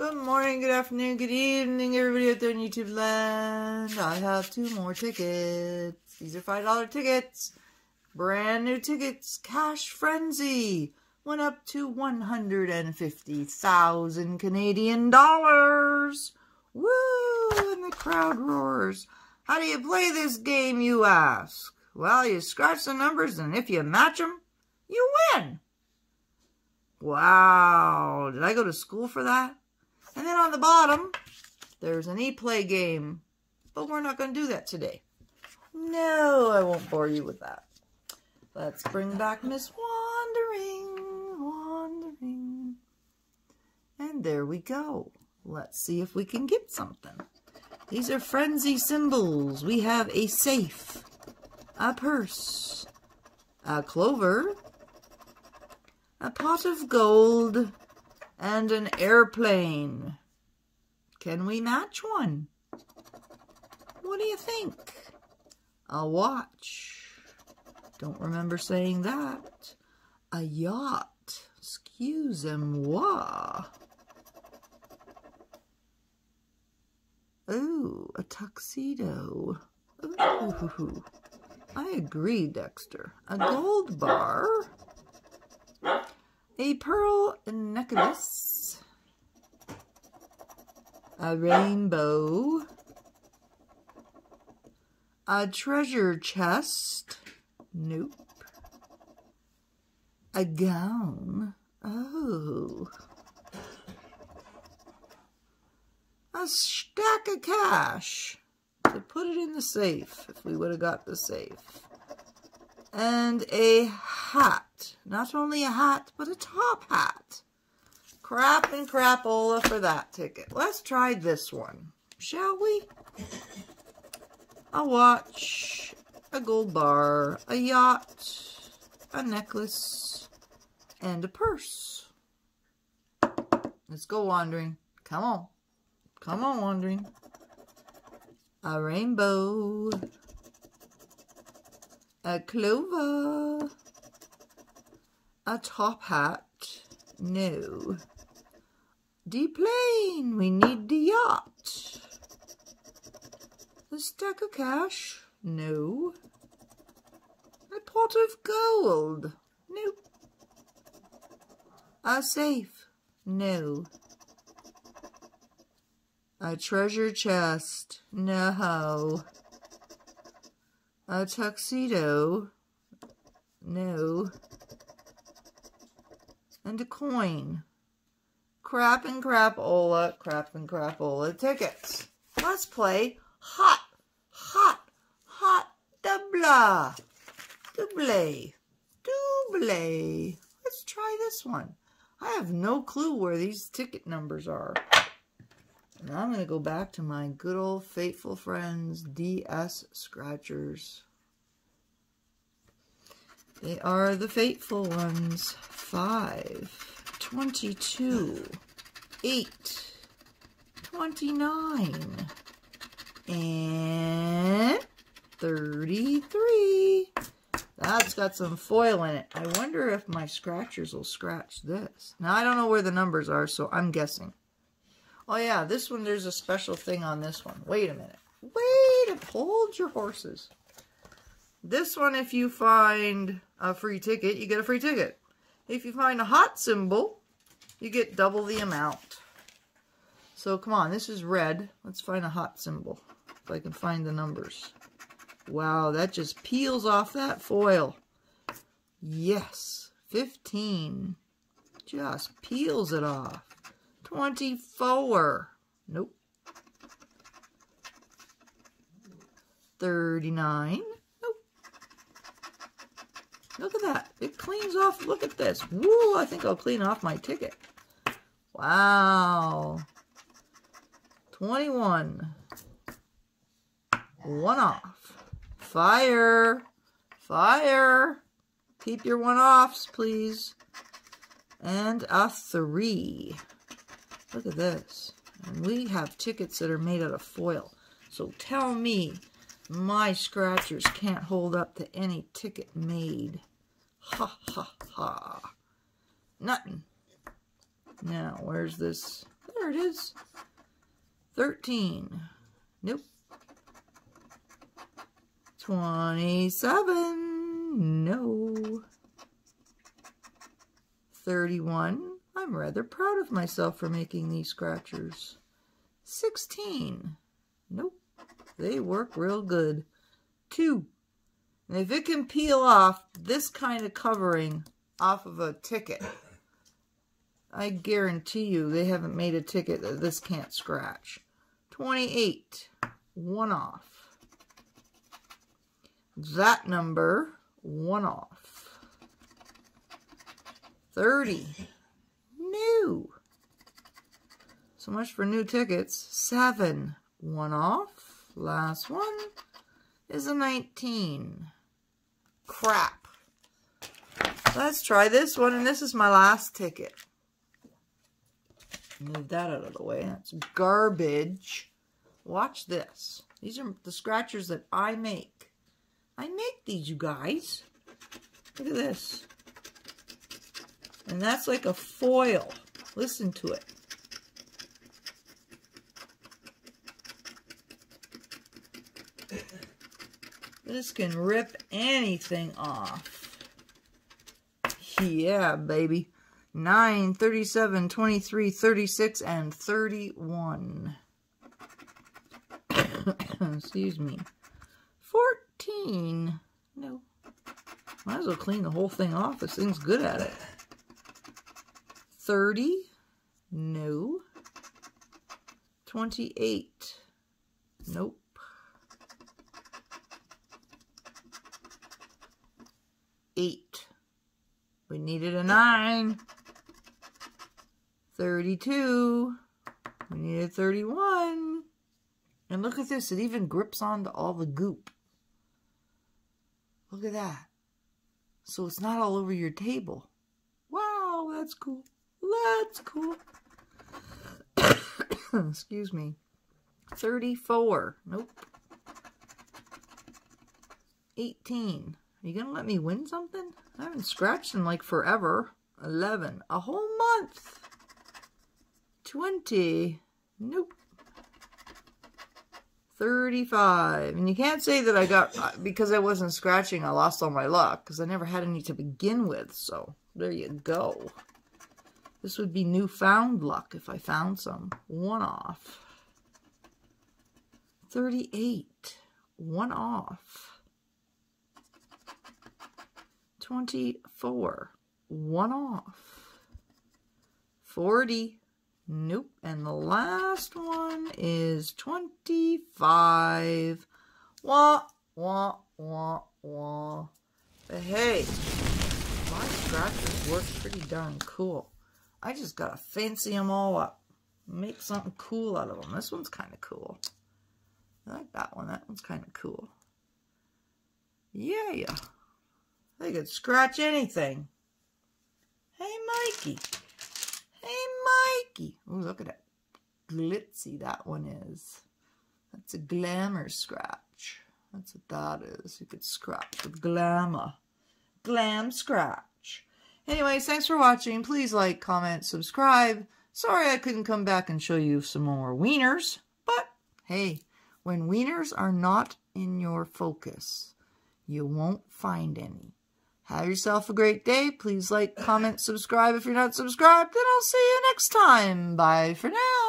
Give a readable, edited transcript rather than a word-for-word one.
Good morning, good afternoon, good evening, everybody out there in YouTube land. I have 2 more tickets. These are $5 tickets. Brand new tickets. Cash Frenzy went up to 150,000 Canadian dollars. Woo! And the crowd roars. How do you play this game, you ask? Well, you scratch the numbers, and if you match them, you win. Wow. Did I go to school for that? And then on the bottom, there's an e-play game. But we're not going to do that today. No, I won't bore you with that. Let's bring back Miss Wandering. And there we go. Let's see if we can get something. These are frenzy symbols. We have a safe, a purse, a clover, a pot of gold, and an airplane. Can we match one? What do you think? A watch. Don't remember saying that. A yacht. Excusez-moi. Ooh, a tuxedo. Ooh. I agree, Dexter. A gold bar. A pearl necklace, a rainbow, a treasure chest, nope, a gown, oh, a stack of cash to put it in the safe if we would have got the safe, and a hat. Not only a hat, but a top hat. Crap and crapola for that ticket. Let's try this one, shall we? A watch, a gold bar, a yacht, a necklace, and a purse. Let's go, Wandering. Come on. Come on, Wandering. A rainbow. A clover, a top hat, no, the plane, we need the yacht, a stack of cash, no, a pot of gold, no, a safe, no, a treasure chest, no. A tuxedo, no, and a coin. Crap and crapola, crap and crapola tickets. Let's play hot, hot, hot doubla, double, double. Let's try this one. I have no clue where these ticket numbers are. Now I'm going to go back to my good old faithful friends, DS Scratchers. They are the faithful ones. 5, 22, 8, 29, and 33. That's got some foil in it. I wonder if my Scratchers will scratch this. Now, I don't know where the numbers are, so I'm guessing. Oh yeah, this one, there's a special thing on this one. Wait a minute. Hold your horses. This one, if you find a free ticket, you get a free ticket. If you find a hot symbol, you get double the amount. So come on, this is red. Let's find a hot symbol, if I can find the numbers. Wow, that just peels off that foil. Yes, 15. Just peels it off. 24, nope, 39, nope, look at that, it cleans off, look at this, woo, I think I'll clean off my ticket, wow, 21, one off, fire, fire, keep your one-offs, please, and a 3. Look at this. And we have tickets that are made out of foil. So tell me my Scratchers can't hold up to any ticket made. Ha, ha, ha. Nothing. Now, where's this? There it is. 13. Nope. 27. No. 31. I'm rather proud of myself for making these scratchers. 16. Nope. They work real good. 2. And if it can peel off this kind of covering off of a ticket, I guarantee you they haven't made a ticket that this can't scratch. 28. 1 off. That number, 1 off. 30. New. So much for new tickets. 7. 1 off. Last one is a 19. Crap. Let's try this one, and this is my last ticket. Move that out of the way. That's garbage. Watch this. These are the scratchers that I make. I make these, you guys. Look at this. And that's like a foil. Listen to it. This can rip anything off. Yeah, baby. 9, 37, 23, 36, and 31. Excuse me. 14. No. Might as well clean the whole thing off. This thing's good at it. 30. No. 28. Nope. 8. We needed a 9. 32. We needed 31. And look at this. It even grips onto all the goop. Look at that. So it's not all over your table. Wow, that's cool. That's cool. Excuse me. 34. Nope. 18. Are you going to let me win something? I haven't scratched in like forever. 11. A whole month. 20. Nope. 35. And you can't say that I got... Because I wasn't scratching, I lost all my luck. Because I never had any to begin with. So, there you go. This would be newfound luck if I found some. 1 off. 38. 1 off. 24. 1 off. 40. Nope. And the last one is 25. Wah, wah, wah, wah. But hey, my scratchers work pretty darn cool. I just gotta fancy them all up. Make something cool out of them. This one's kind of cool. I like that one. That one's kind of cool. Yeah, yeah. They could scratch anything. Hey, Mikey. Hey, Mikey. Oh, look at how glitzy that one is. That's a glamour scratch. That's what that is. You could scratch with glamour. Glam scratch. Anyways, thanks for watching. Please like, comment, subscribe. Sorry I couldn't come back and show you some more wieners. But, hey, when wieners are not in your focus, you won't find any. Have yourself a great day. Please like, comment, subscribe if you're not subscribed, and I'll see you next time. Bye for now.